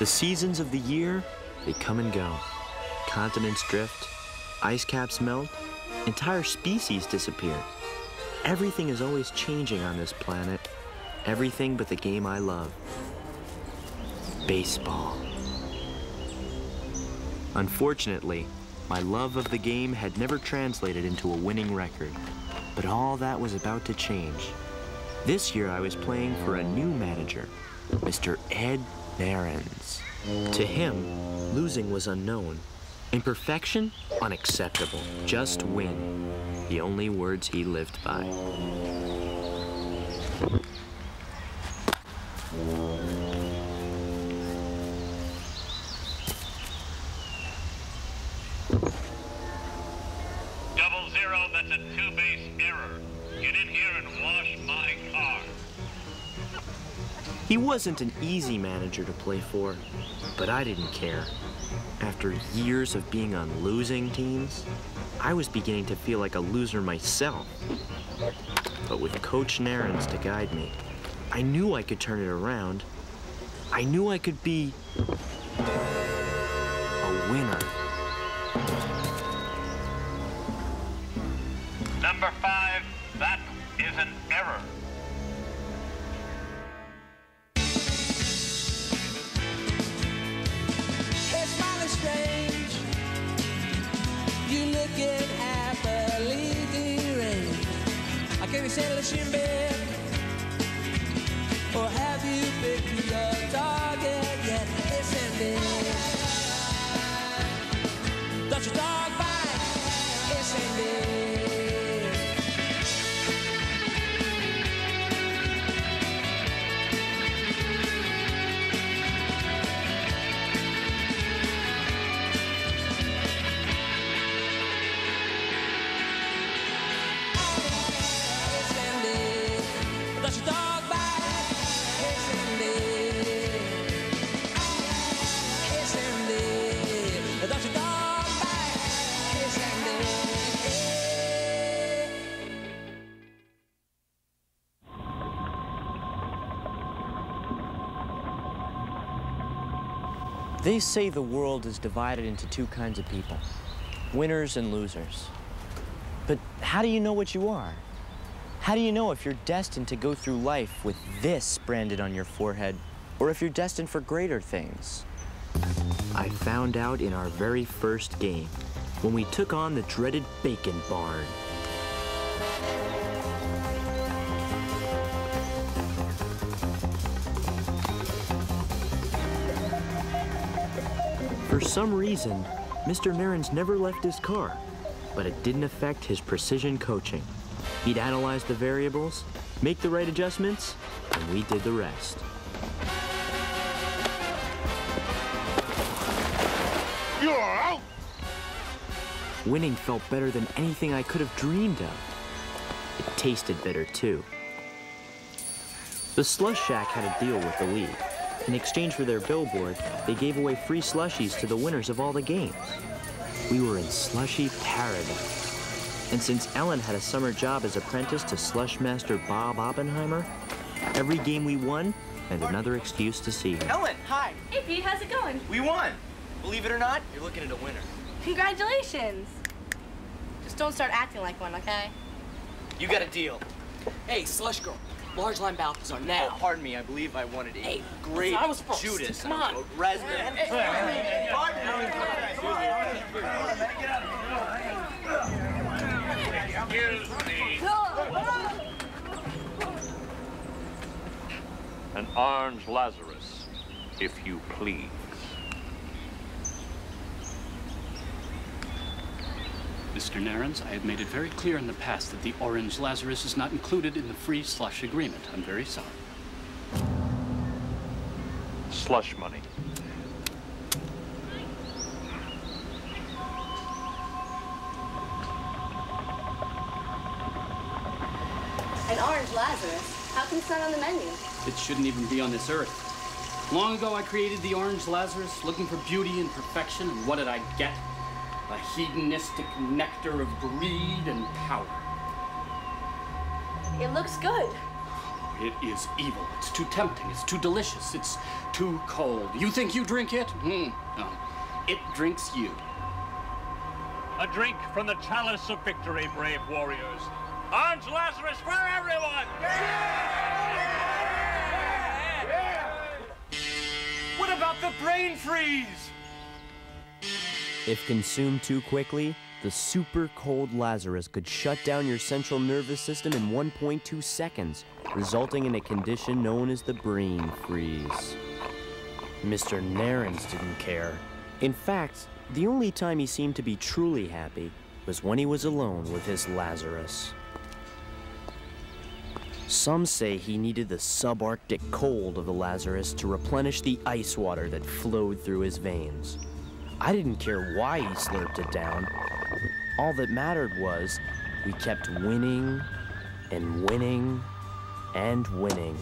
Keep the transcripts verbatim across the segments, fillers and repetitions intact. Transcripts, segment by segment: The seasons of the year, they come and go. Continents drift, ice caps melt, entire species disappear. Everything is always changing on this planet. Everything but the game I love. Baseball. Unfortunately, my love of the game had never translated into a winning record. But all that was about to change. This year I was playing for a new manager, Mister Ed. Errands. To him, losing was unknown. Imperfection, unacceptable. Just win. The only words he lived by. Double zero, that's a two-base error. Get in here and wash my car. He wasn't an easy manager to play for, but I didn't care. After years of being on losing teams, I was beginning to feel like a loser myself. But with Coach Narrins to guide me, I knew I could turn it around. I knew I could be a winner. Number five, that is an error. Or have you picked your target yet? Isn't it? Don't you dog bite? Isn't it? Isn't it? Don't you dog? They say the world is divided into two kinds of people, winners and losers. But how do you know what you are? How do you know if you're destined to go through life with this branded on your forehead, or if you're destined for greater things? I found out in our very first game, when we took on the dreaded Bacon Barn. For some reason, Mister Narrins never left his car, but it didn't affect his precision coaching. He'd analyze the variables, make the right adjustments, and we did the rest. You're out! Winning felt better than anything I could have dreamed of. It tasted better, too. The Slush Shack had a deal with the league. In exchange for their billboard, they gave away free slushies to the winners of all the games. We were in slushy paradise. And since Ellen had a summer job as apprentice to Slushmaster Bob Oppenheimer, every game we won and another excuse to see her. Ellen, hi. Hey, Pete, how's it going? We won. Believe it or not, you're looking at a winner. Congratulations. Just don't start acting like one, okay? You got a deal. Hey, Slush Girl. Large lime balconies are now. Oh, pardon me, I believe I wanted a hey, grape I was Judas. Come on. Raspberry. Hey, hey, hey, hey. Pardon me. An Orange Lazarus, if you please. Mister Narrins, I have made it very clear in the past that the Orange Lazarus is not included in the free slush agreement. I'm very sorry. Slush money. An Orange Lazarus? How come it's not on the menu? It shouldn't even be on this earth. Long ago, I created the Orange Lazarus looking for beauty and perfection, and what did I get? A hedonistic nectar of greed and power. It looks good. It is evil. It's too tempting. It's too delicious. It's too cold. You think you drink it? Mm. No. It drinks you. A drink from the chalice of victory, brave warriors. Orange Lazarus for everyone! Yeah! Yeah! Yeah! Yeah! What about the brain freeze? If consumed too quickly, the super cold Lazarus could shut down your central nervous system in one point two seconds, resulting in a condition known as the brain freeze. Mister Narrins didn't care. In fact, the only time he seemed to be truly happy was when he was alone with his Lazarus. Some say he needed the subarctic cold of the Lazarus to replenish the ice water that flowed through his veins. I didn't care why he slurped it down. All that mattered was we kept winning and winning and winning.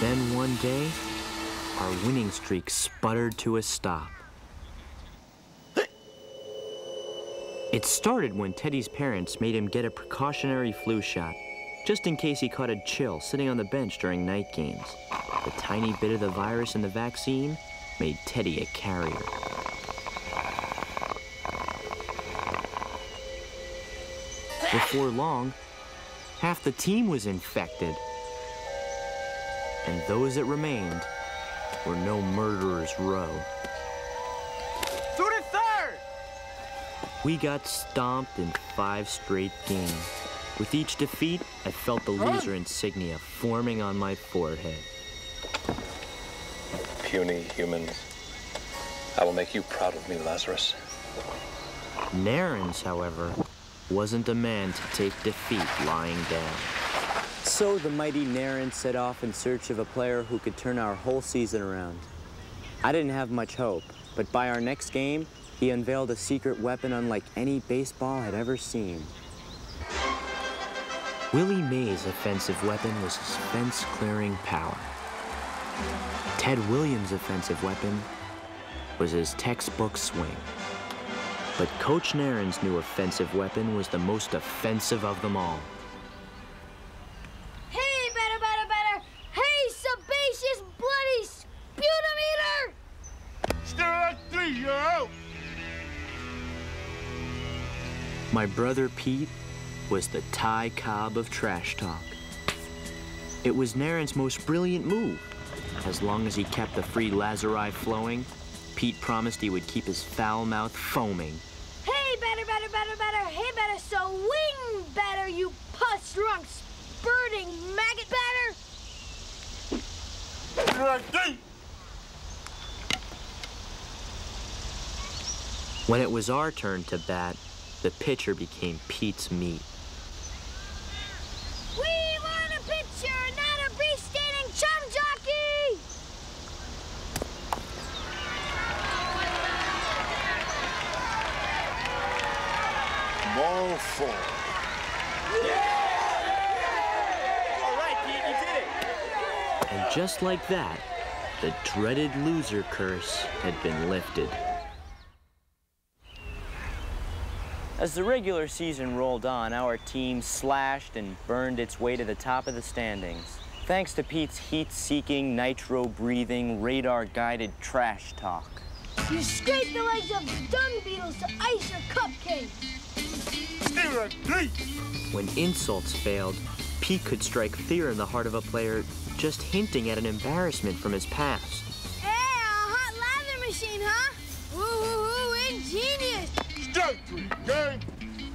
Then one day, our winning streak sputtered to a stop. It started when Teddy's parents made him get a precautionary flu shot, just in case he caught a chill sitting on the bench during night games. The tiny bit of the virus in the vaccine made Teddy a carrier. Before long, half the team was infected. And those that remained were no murderers' row. Two to third! We got stomped in five straight games. With each defeat, I felt the loser insignia forming on my forehead. Puny humans. I will make you proud of me, Lazarus. Narrins, however, wasn't a man to take defeat lying down. So the mighty Narrins set off in search of a player who could turn our whole season around. I didn't have much hope, but by our next game, he unveiled a secret weapon unlike any baseball had ever seen. Willie Mays' offensive weapon was his fence-clearing power. Ted Williams' offensive weapon was his textbook swing. But Coach Narrins' new offensive weapon was the most offensive of them all. My brother Pete was the Ty Cobb of trash talk. It was Narrins' most brilliant move. As long as he kept the free Lazari flowing, Pete promised he would keep his foul mouth foaming. Hey, better, better, better, better, hey, better, so wing better, you pus-drunk, spurting maggot better. When it was our turn to bat, the pitcher became Pete's meat. We want a pitcher, not a free-standing chum jockey! Ball four. Yeah! All right, Pete, you did it! And just like that, the dreaded loser curse had been lifted. As the regular season rolled on, our team slashed and burned its way to the top of the standings, thanks to Pete's heat-seeking, nitro-breathing, radar-guided trash talk. You scrape the legs of dung beetles to ice your cupcakes. When insults failed, Pete could strike fear in the heart of a player just hinting at an embarrassment from his past. Hey, a hot lather machine, huh? Woo-hoo-hoo, ingenious!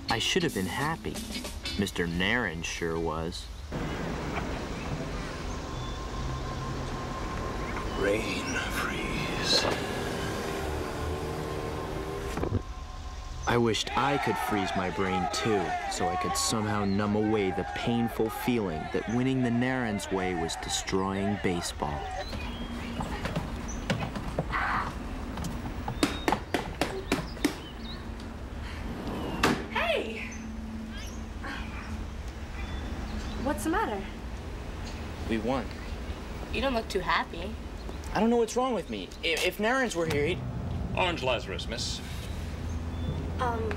I should have been happy. Mister Narrins sure was. Rain freeze. I wished I could freeze my brain too, so I could somehow numb away the painful feeling that winning the Narrins way was destroying baseball. You don't look too happy. I don't know what's wrong with me. If, if Narrins were here, he'd... Orange Lazarus, miss. Um,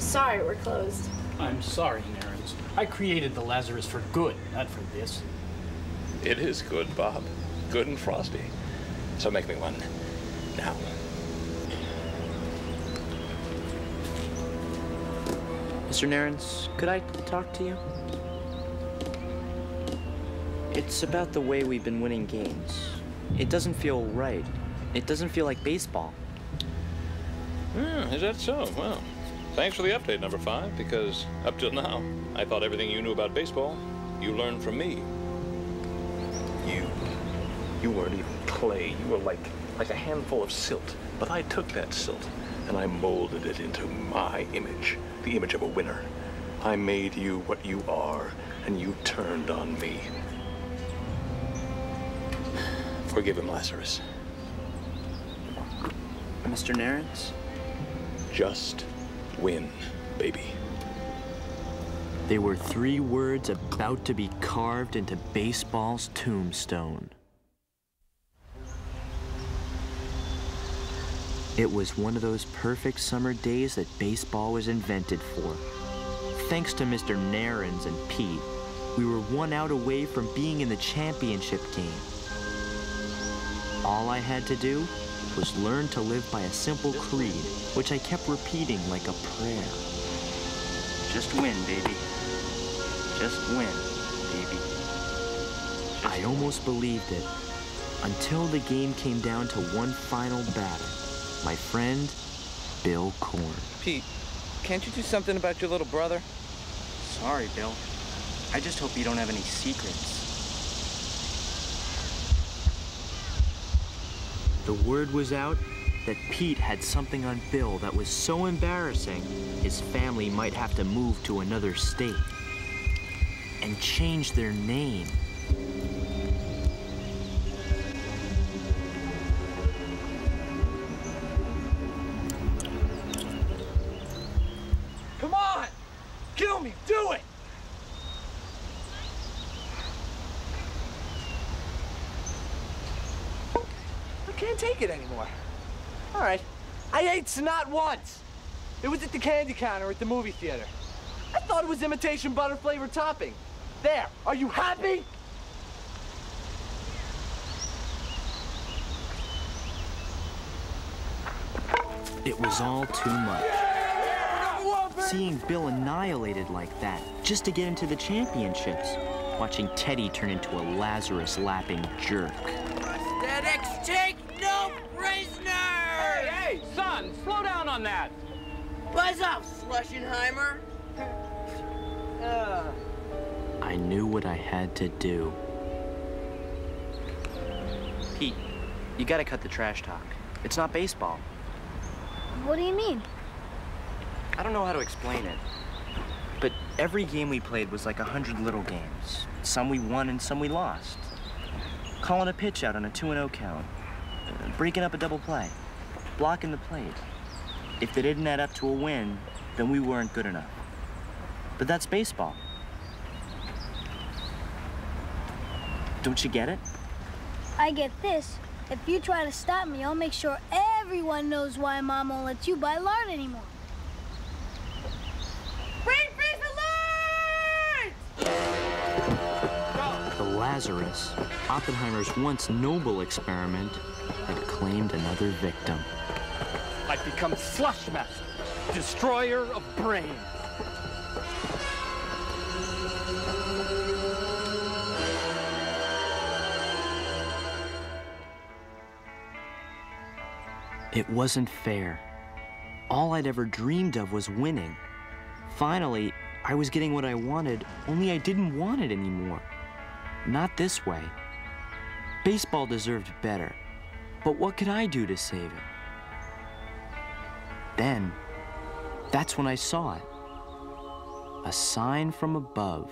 sorry we're closed. I'm sorry, Narrins. I created the Lazarus for good, not for this. It is good, Bob. Good and frosty. So make me one. Now. Mister Narrins, could I talk to you? It's about the way we've been winning games. It doesn't feel right. It doesn't feel like baseball. Mm, is that so? Well, thanks for the update, number five, because up till now, I thought everything you knew about baseball, you learned from me. You, you weren't even clay. You were like, like a handful of silt. But I took that silt, and I molded it into my image, the image of a winner. I made you what you are, and you turned on me. Forgive him, Lazarus. Mister Narrins? Just win, baby. They were three words about to be carved into baseball's tombstone. It was one of those perfect summer days that baseball was invented for. Thanks to Mister Narrins and Pete, we were one out away from being in the championship game. All I had to do was learn to live by a simple creed, which I kept repeating like a prayer. Just win, baby. Just win, baby. Just I almost believed it, until the game came down to one final batter. My friend, Bill Kurn. Pete, can't you do something about your little brother? Sorry, Bill. I just hope you don't have any secrets. The word was out that Pete had something on Bill that was so embarrassing, his family might have to move to another state and change their name. Come on! Kill me! Do it! Can't take it anymore. All right. I ate snot once. It was at the candy counter at the movie theater. I thought it was imitation butter flavor topping. There. Are you happy? It was all too much. Yeah! Number one, baby! Seeing Bill annihilated like that just to get into the championships. Watching Teddy turn into a Lazarus-lapping jerk. Prosthetics take no prisoner! Hey, hey, son, slow down on that. Buzz off, Schlesienheimer. uh. I knew what I had to do. Pete, you gotta cut the trash talk. It's not baseball. What do you mean? I don't know how to explain it, but every game we played was like a hundred little games. Some we won and some we lost. Calling a pitch out on a two and oh count, breaking up a double play, blocking the plate. If they didn't add up to a win, then we weren't good enough. But that's baseball. Don't you get it? I get this. If you try to stop me, I'll make sure everyone knows why Mom won't let you buy lard anymore. Lazarus, Oppenheimer's once noble experiment, had claimed another victim. I've become Slushmaster, destroyer of brains. It wasn't fair. All I'd ever dreamed of was winning. Finally, I was getting what I wanted, only I didn't want it anymore. Not this way. Baseball deserved better, but what could I do to save it? Then, that's when I saw it. A sign from above.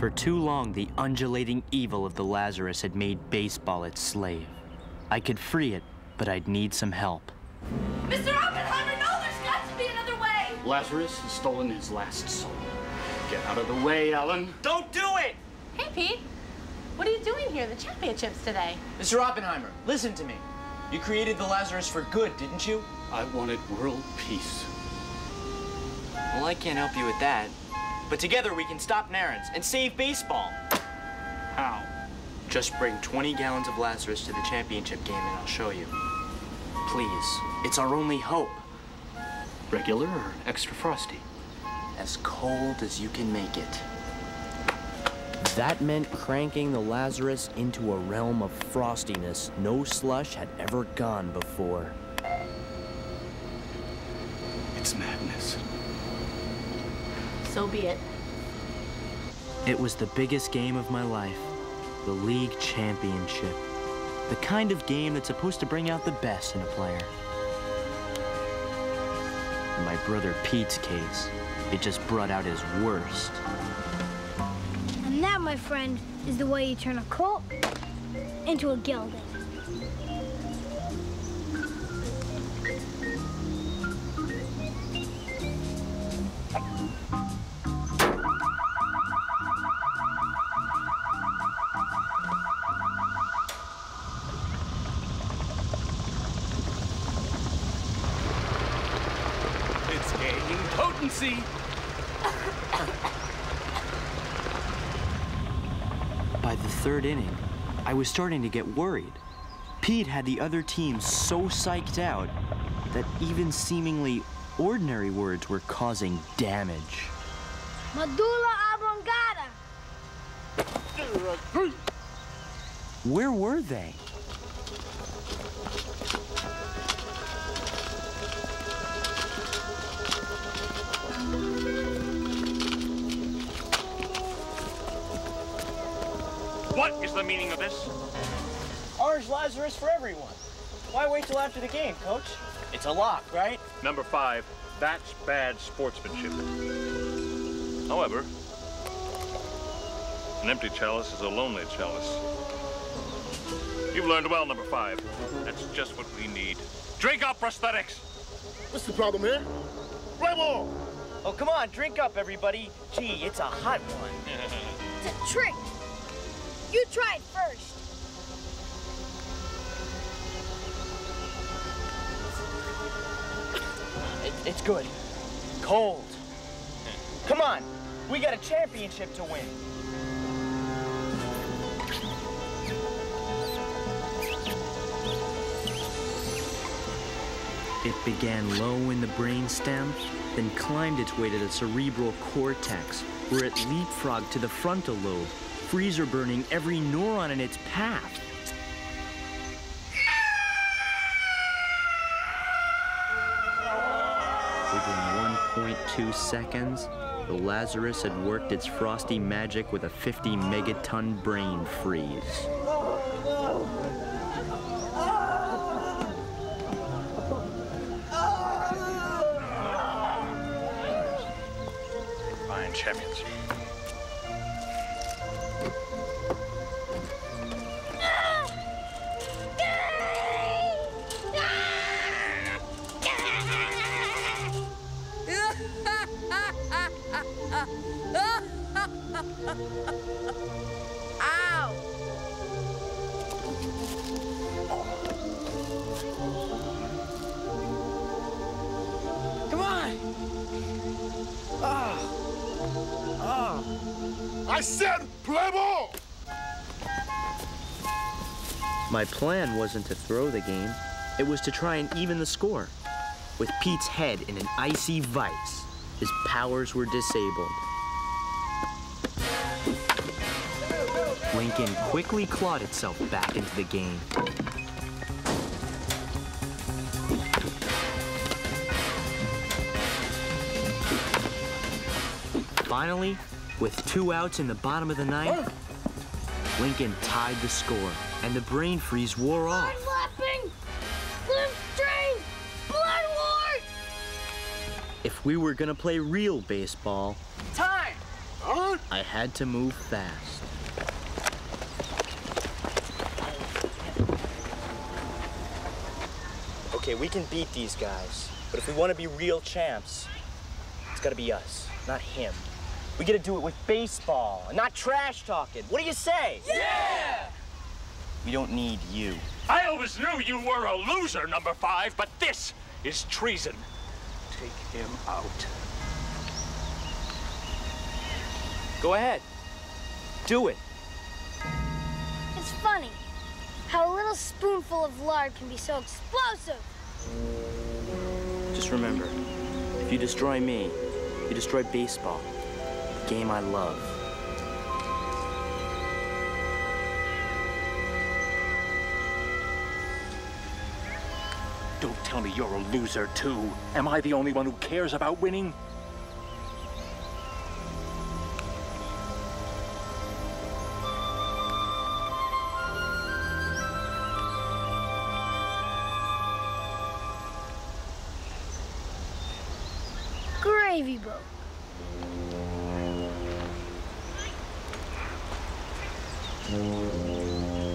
For too long, the undulating evil of the Lazarus had made baseball its slave. I could free it, but I'd need some help. Mister Oppenheimer! Lazarus has stolen his last soul. Get out of the way, Ellen. Don't do it! Hey, Pete. What are you doing here? The championship's today. Mister Oppenheimer, listen to me. You created the Lazarus for good, didn't you? I wanted world peace. Well, I can't help you with that. But together we can stop Narrins and save baseball. How? Just bring twenty gallons of Lazarus to the championship game and I'll show you. Please. It's our only hope. Regular or extra frosty? As cold as you can make it. That meant cranking the Lazarus into a realm of frostiness no slush had ever gone before. It's madness. So be it. It was the biggest game of my life, the league championship. The kind of game that's supposed to bring out the best in a player. In my brother Pete's case, it just brought out his worst. And that, my friend, is the way you turn a cult into a gelding. It's gaining potency. By the third inning, I was starting to get worried. Pete had the other team so psyched out that even seemingly ordinary words were causing damage. Medulla oblongata. Where were they? What is the meaning of this? Orange Lazarus for everyone. Why wait till after the game, Coach? It's a lock, right? Number five, that's bad sportsmanship. However, an empty chalice is a lonely chalice. You've learned well, number five. That's just what we need. Drink up, prosthetics! What's the problem here? Rebel! Oh, come on, drink up, everybody. Gee, it's a hot one. It's a trick. You tried first. It, it's good. Cold. Come on. We got a championship to win. It began low in the brainstem, then climbed its way to the cerebral cortex, where it leapfrogged to the frontal lobe, freezer burning every neuron in its path. Within one point two seconds, the Lazarus had worked its frosty magic with a fifty megaton brain freeze. Fine champions. I said play ball! My plan wasn't to throw the game. It was to try and even the score. With Pete's head in an icy vice, his powers were disabled. Lincoln quickly clawed itself back into the game. Finally, with two outs in the bottom of the ninth, Lincoln tied the score, and the brain freeze wore off. Blood lapping, bloodstream, blood war! If we were gonna play real baseball, time! Huh? I had to move fast. Okay, we can beat these guys, but if we want to be real champs, it's gotta be us, not him. We get to do it with baseball and not trash talking. What do you say? Yeah! We don't need you. I always knew you were a loser, number five, but this is treason. Take him out. Go ahead. Do it. It's funny how a little spoonful of lard can be so explosive. Just remember, if you destroy me, you destroy baseball, the game I love. Don't tell me you're a loser, too. Am I the only one who cares about winning? Gravy boat.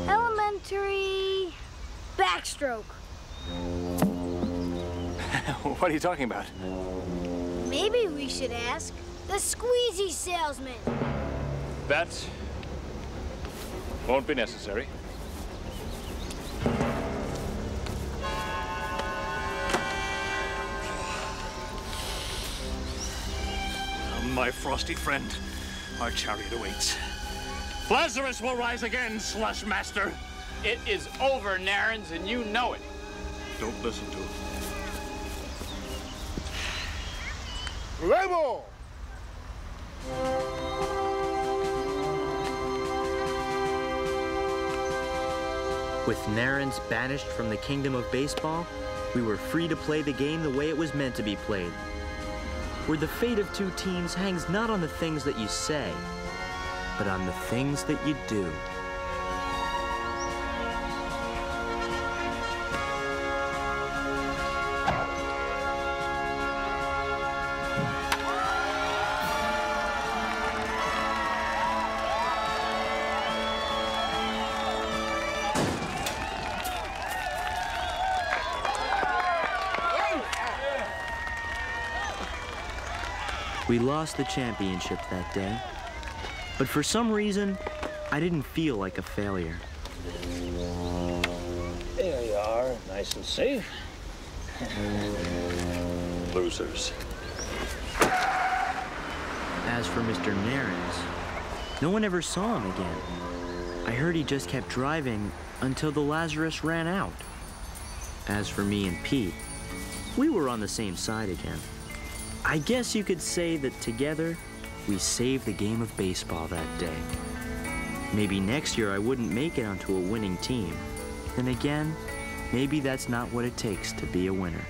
Elementary backstroke. What are you talking about? Maybe we should ask the squeezy salesman. That won't be necessary. Oh, my frosty friend, our chariot awaits. Lazarus will rise again, Slushmaster. It is over, Narrins, and you know it. Don't listen to him. Level! With Narrins banished from the kingdom of baseball, we were free to play the game the way it was meant to be played, where the fate of two teams hangs not on the things that you say, but on the things that you do. We lost the championship that day, but for some reason, I didn't feel like a failure. There you are, nice and safe. Losers. As for Mister Narrins, no one ever saw him again. I heard he just kept driving until the Lazarus ran out. As for me and Pete, we were on the same side again. I guess you could say that together, we saved the game of baseball that day. Maybe next year I wouldn't make it onto a winning team. Then again, maybe that's not what it takes to be a winner.